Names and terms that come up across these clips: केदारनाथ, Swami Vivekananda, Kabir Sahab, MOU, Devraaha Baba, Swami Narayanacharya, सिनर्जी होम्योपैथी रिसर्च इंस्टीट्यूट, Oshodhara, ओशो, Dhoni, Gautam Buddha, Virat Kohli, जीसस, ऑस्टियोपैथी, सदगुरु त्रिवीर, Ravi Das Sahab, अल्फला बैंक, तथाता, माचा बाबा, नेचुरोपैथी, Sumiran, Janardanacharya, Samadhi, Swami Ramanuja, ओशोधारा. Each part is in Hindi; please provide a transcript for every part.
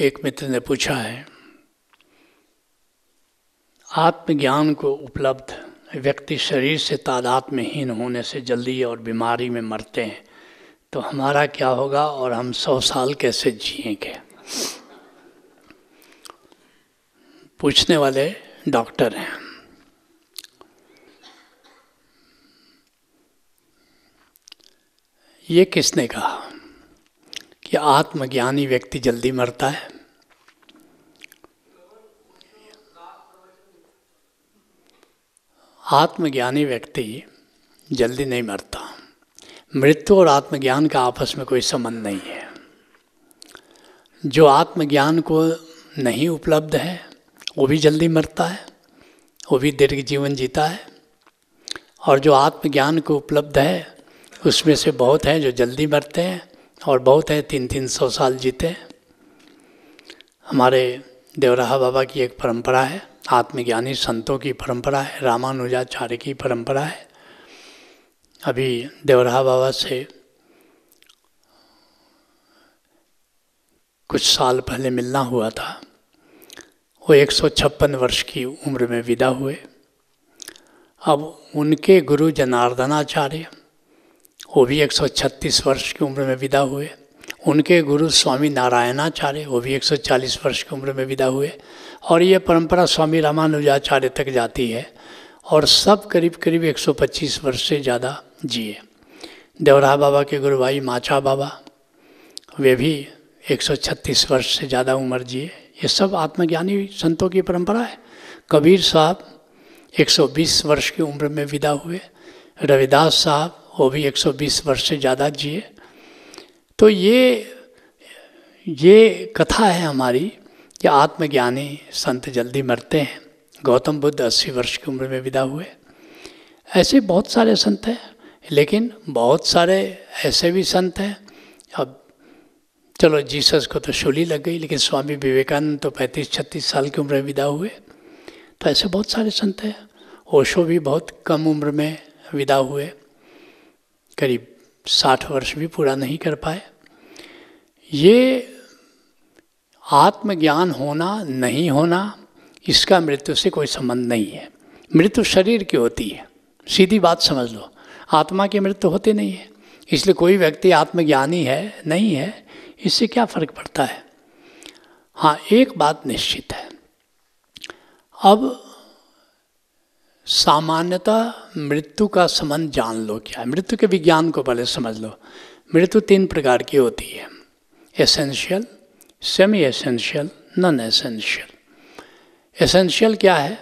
एक मित्र ने पूछा है, आत्मज्ञान को उपलब्ध व्यक्ति शरीर से तादात्म्यहीन होने से जल्दी और बीमारी में मरते हैं, तो हमारा क्या होगा और हम 100 साल कैसे जिएंगे? पूछने वाले डॉक्टर हैं। ये किसने कहा कि आत्मज्ञानी व्यक्ति जल्दी मरता है? आत्मज्ञानी व्यक्ति जल्दी नहीं मरता। मृत्यु और आत्मज्ञान का आपस में कोई संबंध नहीं है। जो आत्मज्ञान को नहीं उपलब्ध है वो भी जल्दी मरता है, वो भी दीर्घ जीवन जीता है। और जो आत्मज्ञान को उपलब्ध है उसमें से बहुत हैं जो जल्दी मरते हैं और बहुत हैं 300-300 साल जीते हैं। हमारे देवराहा बाबा की एक परंपरा है, आत्मज्ञानी संतों की परंपरा है, रामानुजाचार्य की परंपरा है। अभी देवराहा बाबा से कुछ साल पहले मिलना हुआ था। वो 156 वर्ष की उम्र में विदा हुए। अब उनके गुरु जनार्दनाचार्य वो भी 136 वर्ष की उम्र में विदा हुए। उनके गुरु स्वामी नारायणाचार्य वो भी 140 वर्ष की उम्र में विदा हुए। और ये परंपरा स्वामी रामानुजाचार्य तक जाती है और सब करीब करीब 125 वर्ष से ज़्यादा जिए। देवराहा बाबा के गुरु भाई माचा बाबा वे भी 136 वर्ष से ज़्यादा उम्र जिए। ये सब आत्मज्ञानी संतों की परंपरा है। कबीर साहब 120 वर्ष की उम्र में विदा हुए। रविदास साहब वो भी 120 वर्ष से ज़्यादा जिए। तो ये कथा है हमारी कि आत्मज्ञानी संत जल्दी मरते हैं। गौतम बुद्ध 80 वर्ष की उम्र में विदा हुए। ऐसे बहुत सारे संत हैं, लेकिन बहुत सारे ऐसे भी संत हैं। अब चलो जीसस को तो शूली लग गई, लेकिन स्वामी विवेकानंद तो 35-36 साल की उम्र में विदा हुए। तो ऐसे बहुत सारे संत हैं। ओशो भी बहुत कम उम्र में विदा हुए, करीब 60 वर्ष भी पूरा नहीं कर पाए। ये आत्मज्ञान होना नहीं होना इसका मृत्यु से कोई संबंध नहीं है। मृत्यु शरीर की होती है, सीधी बात समझ लो। आत्मा की मृत्यु होती नहीं है। इसलिए कोई व्यक्ति आत्मज्ञानी है नहीं है इससे क्या फ़र्क पड़ता है। हाँ, एक बात निश्चित है, अब सामान्यतः मृत्यु का संबंध जान लो क्या है। मृत्यु के विज्ञान को पहले समझ लो। मृत्यु 3 प्रकार की होती है, essential, semi essential, non essential. Essential क्या है?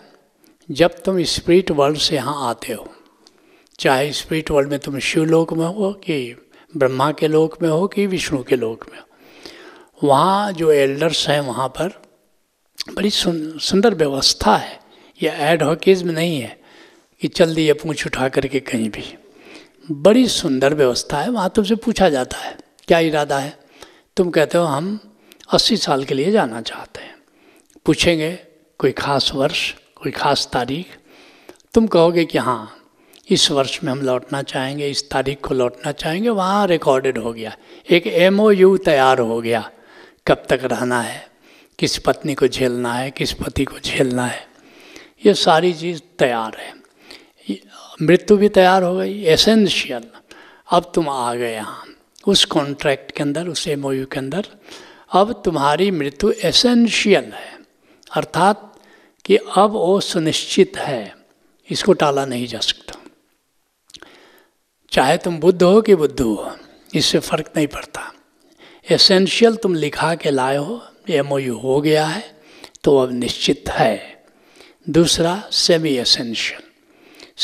जब तुम स्पिरिट वर्ल्ड से यहाँ आते हो, चाहे स्पिरिट वर्ल्ड में तुम शिवलोक में हो कि ब्रह्मा के लोक में हो कि विष्णु के लोक में हो, वहाँ जो एल्डर्स हैं वहाँ पर बड़ी सुंदर व्यवस्था है। यह ऐड हॉकिज्म नहीं है कि चल दिए पूछ उठा करके कहीं भी। बड़ी सुंदर व्यवस्था है। वहाँ तुमसे पूछा जाता है क्या इरादा है। तुम कहते हो हम 80 साल के लिए जाना चाहते हैं। पूछेंगे कोई ख़ास वर्ष, कोई ख़ास तारीख। तुम कहोगे कि हाँ इस वर्ष में हम लौटना चाहेंगे, इस तारीख को लौटना चाहेंगे। वहाँ रिकॉर्डेड हो गया, एक MOU तैयार हो गया, कब तक रहना है, किस पत्नी को झेलना है, किस पति को झेलना है, ये सारी चीज़ तैयार है। मृत्यु भी तैयार हो गई, एसेंशियल। अब तुम आ गए यहाँ उस कॉन्ट्रैक्ट के अंदर, उस MOU के अंदर। अब तुम्हारी मृत्यु एसेंशियल है, अर्थात कि अब वो सुनिश्चित है, इसको टाला नहीं जा सकता। चाहे तुम बुद्ध हो कि बुद्ध हो, इससे फ़र्क नहीं पड़ता। एसेंशियल तुम लिखा के लाए हो, MOU हो गया है, तो अब निश्चित है। दूसरा सेमी एसेंशियल।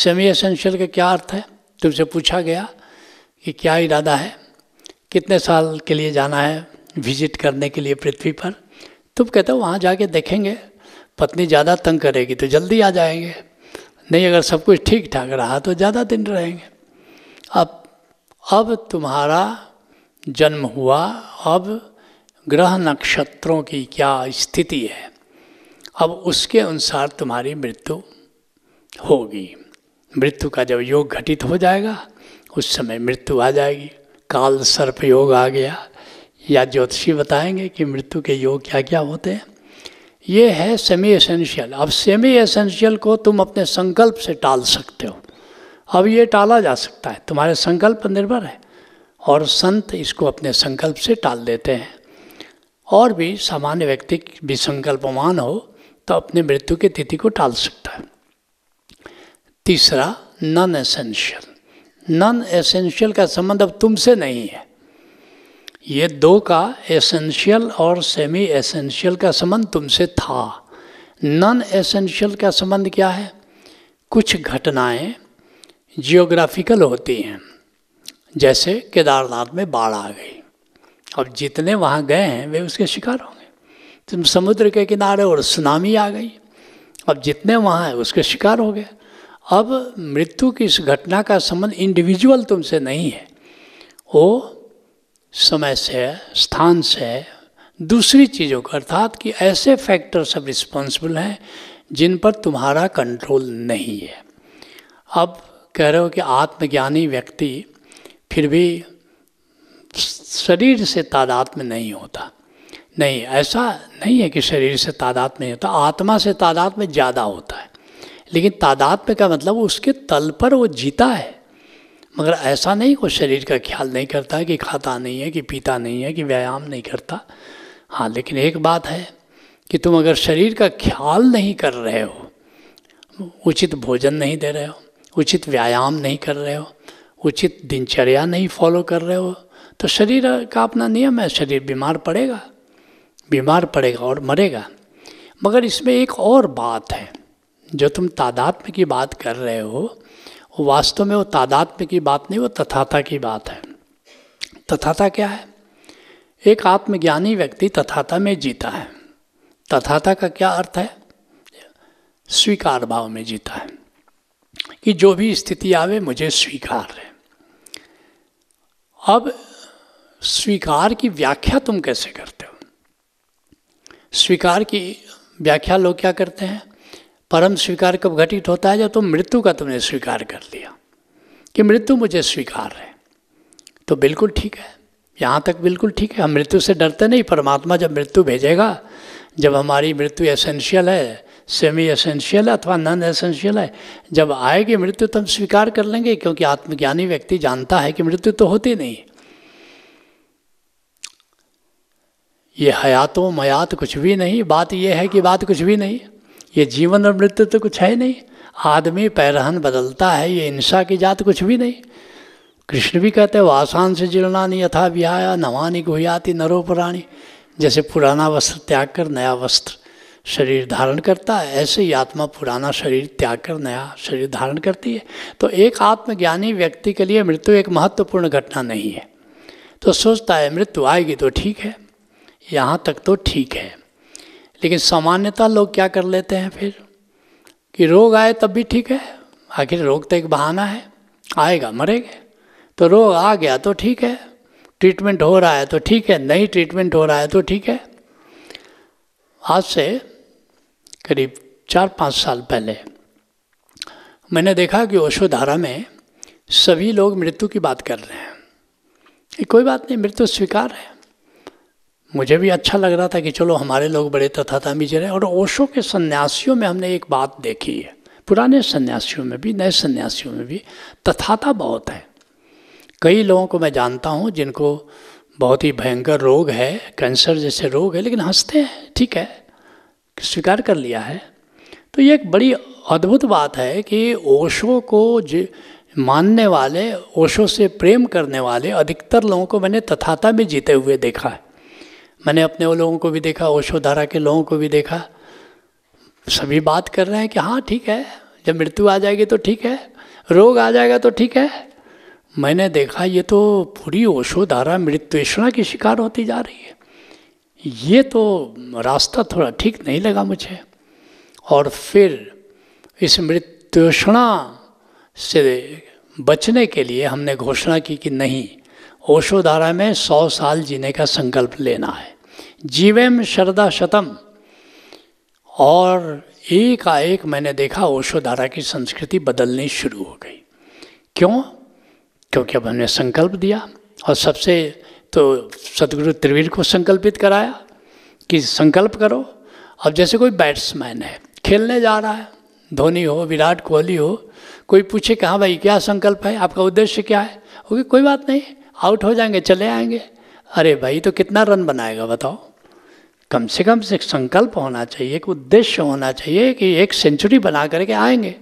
सेमी एसेंशियल का क्या अर्थ है? तुमसे पूछा गया कि क्या इरादा है, कितने साल के लिए जाना है विजिट करने के लिए पृथ्वी पर। तुम कहते हो वहाँ जाके देखेंगे, पत्नी ज़्यादा तंग करेगी तो जल्दी आ जाएंगे, नहीं अगर सब कुछ ठीक ठाक रहा तो ज़्यादा दिन रहेंगे। अब तुम्हारा जन्म हुआ, अब ग्रह नक्षत्रों की क्या स्थिति है, अब उसके अनुसार तुम्हारी मृत्यु होगी। मृत्यु का जब योग घटित हो जाएगा उस समय मृत्यु आ जाएगी। काल सर्प योग आ गया, या ज्योतिषी बताएंगे कि मृत्यु के योग क्या क्या होते हैं। ये है सेमी एसेंशियल। अब सेमी एसेंशियल को तुम अपने संकल्प से टाल सकते हो। अब ये टाला जा सकता है, तुम्हारे संकल्प पर निर्भर है, और संत इसको अपने संकल्प से टाल देते हैं। और भी सामान्य व्यक्ति भी संकल्पवान हो तो अपने मृत्यु की तिथि को टाल सकता है। तीसरा नॉन एसेंशियल। नॉन एसेंशियल का संबंध अब तुमसे नहीं है। ये दो का एसेंशियल और सेमी एसेंशियल का संबंध तुमसे था। नॉन एसेंशियल का संबंध क्या है? कुछ घटनाएं जियोग्राफिकल होती हैं, जैसे केदारनाथ में बाढ़ आ गई। अब जितने वहाँ गए हैं वे उसके शिकार होंगे। तुम समुद्र के किनारे और सुनामी आ गई, अब जितने वहाँ हैं उसके शिकार हो गए। अब मृत्यु की इस घटना का संबंध इंडिविजुअल तुमसे नहीं है, वो समय से, स्थान से, दूसरी चीज़ों का, अर्थात कि ऐसे फैक्टर्स अब रिस्पॉन्सिबल हैं जिन पर तुम्हारा कंट्रोल नहीं है। अब कह रहे हो कि आत्मज्ञानी व्यक्ति फिर भी शरीर से तादात्म्य नहीं होता। नहीं, ऐसा नहीं है कि शरीर से तादात्म्य नहीं होता, आत्मा से तादात्म्य ज़्यादा होता है। लेकिन तादात्म्य का मतलब उसके तल पर वो जीता है, मगर ऐसा नहीं कि शरीर का ख्याल नहीं करता, कि खाता नहीं है, कि पीता नहीं है, कि व्यायाम नहीं करता। हाँ, लेकिन एक बात है कि तुम अगर शरीर का ख्याल नहीं कर रहे हो, उचित भोजन नहीं दे रहे हो, उचित व्यायाम नहीं कर रहे हो, उचित दिनचर्या नहीं फॉलो कर रहे हो, तो शरीर का अपना नियम है, शरीर बीमार पड़ेगा और मरेगा। मगर इसमें एक और बात है, जो तुम तादात्म्य की बात कर रहे हो, वास्तव में वो तादात्म्य की बात नहीं, वो तथाथा की बात है। तथाथा क्या है? एक आत्मज्ञानी व्यक्ति तथाथा में जीता है। तथाथा का क्या अर्थ है? स्वीकार भाव में जीता है कि जो भी स्थिति आवे मुझे स्वीकार है। अब स्वीकार की व्याख्या तुम कैसे करते हो? स्वीकार की व्याख्या लोग क्या करते हैं? परम स्वीकार कब घटित होता है? जब तुम मृत्यु का तुमने स्वीकार कर लिया कि मृत्यु मुझे स्वीकार है, तो बिल्कुल ठीक है। यहाँ तक बिल्कुल ठीक है, हम मृत्यु से डरते नहीं। परमात्मा जब मृत्यु भेजेगा, जब हमारी मृत्यु एसेंशियल है, सेमी एसेंशियल अथवा नॉन एसेंशियल है, जब आएगी मृत्यु तो हम स्वीकार कर लेंगे, क्योंकि आत्मज्ञानी व्यक्ति जानता है कि मृत्यु तो होती नहीं। ये हयातो मयात कुछ भी नहीं, बात यह है कि बात कुछ भी नहीं, ये जीवन और मृत्यु तो कुछ है नहीं। आदमी पैरहन बदलता है, ये इंसा की जात कुछ भी नहीं। कृष्ण भी कहते हैं वासान से जीर्णानी यथा विहाया नवानी गुह्याति नरोपराणी। जैसे पुराना वस्त्र त्याग कर नया वस्त्र शरीर धारण करता है, ऐसे ही आत्मा पुराना शरीर त्याग कर नया शरीर धारण करती है। तो एक आत्मज्ञानी व्यक्ति के लिए मृत्यु एक महत्वपूर्ण घटना नहीं है। तो सोचता है मृत्यु आएगी तो ठीक है, यहाँ तक तो ठीक है। लेकिन सामान्यतः लोग क्या कर लेते हैं फिर कि रोग आए तब भी ठीक है, आखिर रोग तो एक बहाना है, आएगा मरेंगे, तो रोग आ गया तो ठीक है, ट्रीटमेंट हो रहा है तो ठीक है, नहीं ट्रीटमेंट हो रहा है तो ठीक है। आज से करीब 4-5 साल पहले मैंने देखा कि ओशोधारा में सभी लोग मृत्यु की बात कर रहे हैं। ये कोई बात नहीं, मृत्यु स्वीकार है। मुझे भी अच्छा लग रहा था कि चलो हमारे लोग बड़े तथाथा में जी रहे हैं। और ओशो के सन्यासियों में हमने एक बात देखी है, पुराने सन्यासियों में भी, नए सन्यासियों में भी तथाथा बहुत है। कई लोगों को मैं जानता हूँ जिनको बहुत ही भयंकर रोग है, कैंसर जैसे रोग है, लेकिन हंसते हैं, ठीक है, स्वीकार कर लिया है। तो ये एक बड़ी अद्भुत बात है कि ओशो को मानने वाले, ओशो से प्रेम करने वाले अधिकतर लोगों को मैंने तथाथा में जीते हुए देखा है। मैंने अपने वो लोगों को भी देखा, ओशोधारा के लोगों को भी देखा, सभी बात कर रहे हैं कि हाँ ठीक है, जब मृत्यु आ जाएगी तो ठीक है, रोग आ जाएगा तो ठीक है। मैंने देखा ये तो पूरी ओशोधारा मृत्युष्णा की शिकार होती जा रही है। ये तो रास्ता थोड़ा ठीक नहीं लगा मुझे। और फिर इस मृत्युष्णा से बचने के लिए हमने घोषणा की कि नहीं, ओशोधारा में 100 साल जीने का संकल्प लेना है, जीवेम शरदा शतम। और एकाएक मैंने देखा ओशोधारा की संस्कृति बदलनी शुरू हो गई। क्यों? क्योंकि अब हमने संकल्प दिया। और सबसे तो सदगुरु त्रिवीर को संकल्पित कराया कि संकल्प करो। अब जैसे कोई बैट्समैन है, खेलने जा रहा है, धोनी हो, विराट कोहली हो, कोई पूछे कि हाँ भाई क्या संकल्प है, आपका उद्देश्य क्या है? ओके, कोई बात नहीं, आउट हो जाएंगे, चले आएंगे। अरे भाई, तो कितना रन बनाएगा बताओ? कम से कम एक संकल्प होना चाहिए, एक उद्देश्य होना चाहिए कि एक सेंचुरी बना करके आएंगे।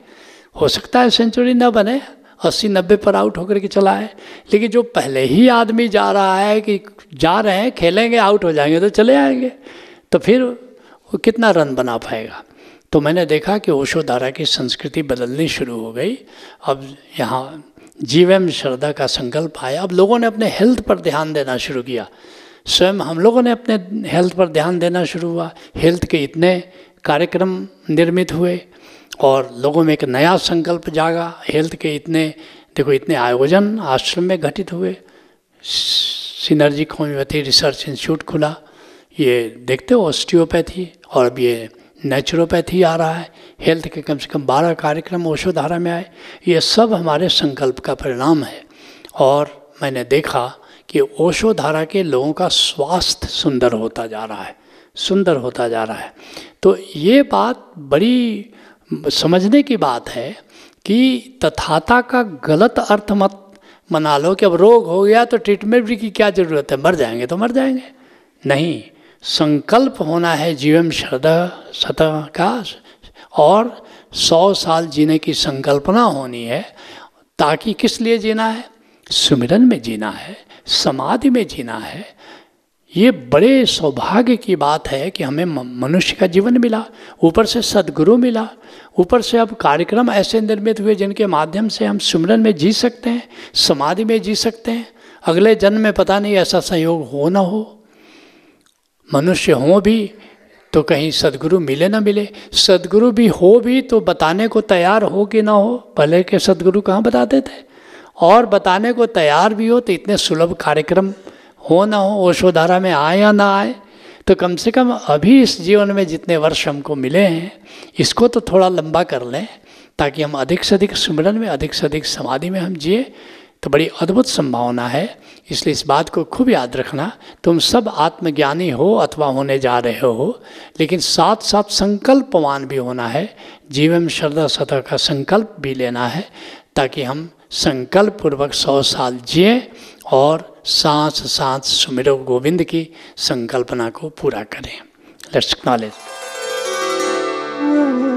हो सकता है सेंचुरी न बने, 80-90 पर आउट होकर के चला है, लेकिन जो पहले ही आदमी जा रहा है कि जा रहे हैं, खेलेंगे, आउट हो जाएंगे तो चले आएंगे, तो फिर वो कितना रन बना पाएगा? तो मैंने देखा कि ओशोधारा की संस्कृति बदलनी शुरू हो गई। अब यहाँ जीव एवं श्रद्धा का संकल्प आया। अब लोगों ने अपने हेल्थ पर ध्यान देना शुरू किया, स्वयं हम लोगों ने अपने हेल्थ पर ध्यान देना शुरू हुआ। हेल्थ के इतने कार्यक्रम निर्मित हुए और लोगों में एक नया संकल्प जागा। हेल्थ के इतने आयोजन आश्रम में घटित हुए। सिनर्जी होम्योपैथी रिसर्च इंस्टीट्यूट खुला, ये देखते हो ऑस्टियोपैथी, और अब ये नेचुरोपैथी आ रहा है। हेल्थ के कम से कम 12 कार्यक्रम ओषोधारा में आए। ये सब हमारे संकल्प का परिणाम है। और मैंने देखा कि ओषोधारा के लोगों का स्वास्थ्य सुंदर होता जा रहा है, सुंदर होता जा रहा है। तो ये बात बड़ी समझने की बात है कि तथाता का गलत अर्थ मत मना लो कि अब रोग हो गया तो ट्रीटमेंट भी की क्या ज़रूरत है, मर जाएंगे तो मर जाएंगे। नहीं, संकल्प होना है जीवन श्रद्धा सतह का, और 100 साल जीने की संकल्पना होनी है। ताकि किस लिए जीना है? सुमिरन में जीना है, समाधि में जीना है। ये बड़े सौभाग्य की बात है कि हमें मनुष्य का जीवन मिला, ऊपर से सद्गुरु मिला, ऊपर से अब कार्यक्रम ऐसे निर्मित हुए जिनके माध्यम से हम सुमिरन में जी सकते हैं, समाधि में जी सकते हैं। अगले जन्म में पता नहीं ऐसा संयोग हो ना हो, मनुष्य हो भी तो कहीं सद्गुरु मिले ना मिले, सद्गुरु भी हो भी तो बताने को तैयार हो कि ना हो। पहले के सद्गुरु कहाँ बताते थे, और बताने को तैयार भी हो तो इतने सुलभ कार्यक्रम हो ना हो, ओषोधारा में आए या ना आए, तो कम से कम अभी इस जीवन में जितने वर्ष हमको मिले हैं इसको तो थोड़ा लंबा कर लें, ताकि हम अधिक से अधिक सुमिरन में, अधिक से अधिक समाधि में हम जिए। तो बड़ी अद्भुत संभावना है, इसलिए इस बात को खूब याद रखना। तुम सब आत्मज्ञानी हो अथवा होने जा रहे हो, लेकिन साथ साथ संकल्पवान भी होना है, जीवन श्रद्धा सतह का संकल्प भी लेना है, ताकि हम संकल्प पूर्वक 100 साल जिए और सांस सांस सुमिरो गोविंद की संकल्पना को पूरा करें। Let's acknowledge.